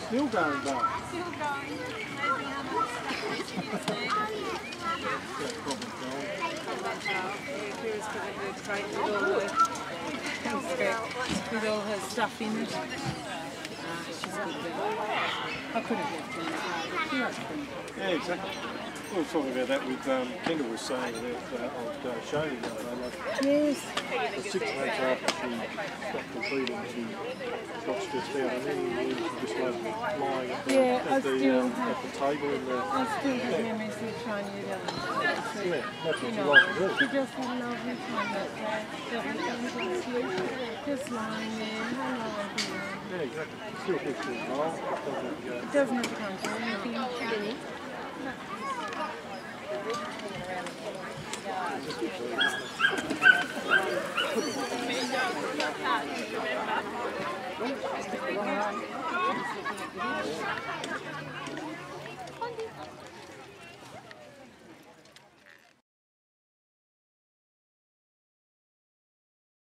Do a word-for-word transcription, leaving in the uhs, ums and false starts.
Still going though. Still going. With all her stuff in it. Uh, she's good there. I could have left her. Yeah, exactly. We were talking about that with um, Kendall was saying about uh, old uh, Shady the other day. Like, yes. Well, six months after she got completed, she got stressed out, and then we just like lying at the, yeah, at the, still, um, at the table. And the, I still yeah. had memories of trying to get out. So, yeah, that's what you, know, you like to do. She just had a lovely time that day. That just lying there, no lying here. Yeah, exactly. Still keeps you alive. It doesn't have to come to anything. Really? No. It's just a